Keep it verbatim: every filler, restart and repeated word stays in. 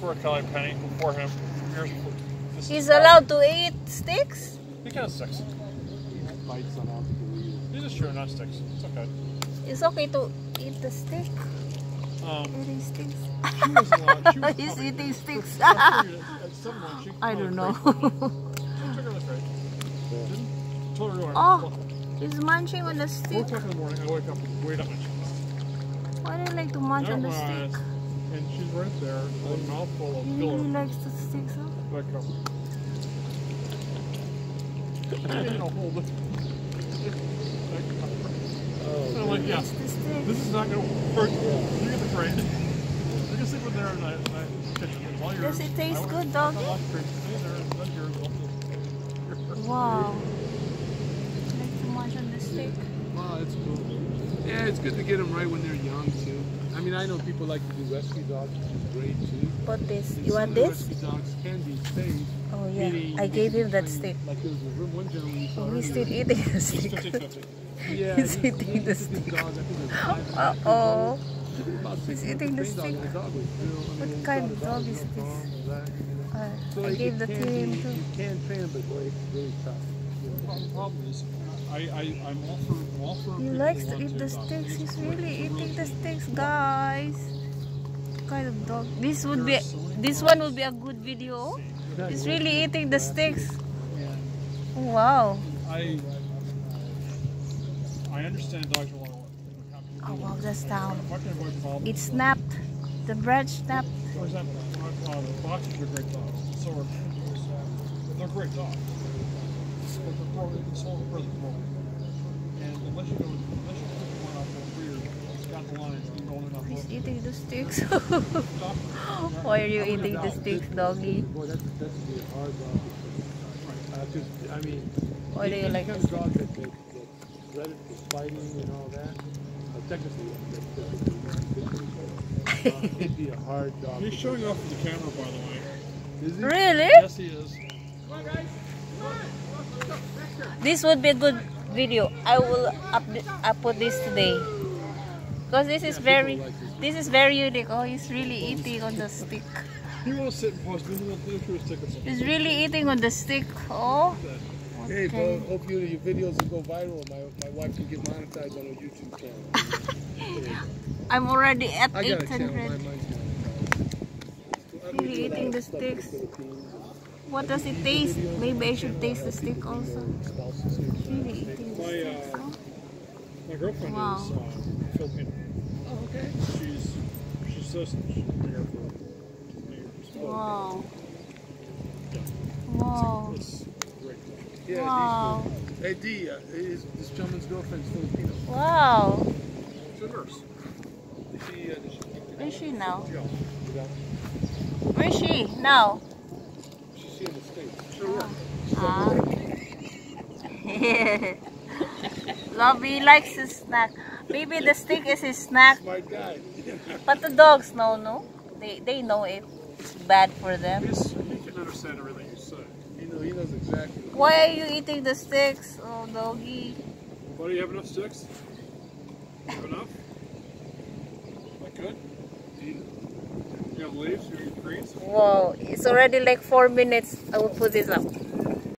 Poor Kelly Penny, before him. Here's, this He's allowed to eat sticks? He can have sticks. Bites allowed to eat. It is true, not sticks. It's okay. It's okay to eat the stick. Um, eating sticks. She was allowed, she was He's probably, eating sticks. I, at some point, she I don't know. Oh, he's munching on the stick. four o'clock in the morning, I wake up and wait up and check. Why do you like to munch on the stick? And she's right there with a mouthful of pillow. He likes the sticks, huh? Like a... in a hole. Oh, so I'm like, yeah, this is not going to work. You get the crate. You can sleep with there in my kitchen. Does it taste good, doggy? Wow. Wow, it's cool. Yeah, it's good to get them right when they're young too. I mean, I know people like to do rescue dogs, which is great too. But this, and you want this? Rescue dogs can be saved. Oh yeah, eating, I gave him that stick. Like there was a room one gentleman saw. Oh, he's still eating the stick. Yeah, he's, he's eating the stick. Uh oh, he's eating the stick. What kind of dog is this? Uh, so, like, I gave the to him too. You can train them, but it's really tough. Well, the problem is, I, I, I'm all for, I'm all for he likes to eat the sticks. He's really eating the sticks, guys. What kind of dog? This would be, this one would be a good video. He's really eating the sticks. Oh, wow. I, I understand dogs are a lot of work. Oh wow, that's down. It snapped. The branch snapped. For example, boxers are great dogs. So are pitbulls. They're great dogs. But they're probably sold for the world. And unless you go, unless you put one out for a career, it's got the lines, you're rolling up. He's eating the sticks. Why are you eating the sticks, doggy? Boy, that's that's be a hard dog. Because I mean, why do you like this dog that Reddit is fighting and all that? Technically, it'd be a hard dog. He's showing off to the camera, by the way. Is he? Really? Yes, he is. Come on, guys. Come on. This would be a good video. I will up, up put this today because this is very, this is very unique. Oh, he's really eating on the stick. He won't sit for He's really eating on the stick. Oh. Okay. Hey, bro. Hope you, your videos will go viral. My my wife can get monetized on her YouTube channel. I'm already at eight hundred. He's eating the sticks. What does it taste? Maybe I should taste the stick also. Really eating the sticks, huh? My girlfriend wow. is uh, Filipino. Oh, okay. She's, she's so here for wow. Yeah. Wow. It's great. Yeah, wow. Hey, D, uh, his, this gentleman's girlfriend's Filipino. Wow. She's a nurse. Is she, uh, does she Where is she now? Where is she now? In the States. Sure. Ah. Lovey likes his snack. Maybe the stick is his snack. Smart guy. But the dogs know, no? They they know it. It's bad for them. He's, he can understand everything you say. He knows, he knows exactly. Why are you eating the sticks? Oh, doggy. Why do you have enough sticks? You have enough? Is that good? You have leaves? You have greens? Whoa, it's already like four minutes. I will put this up.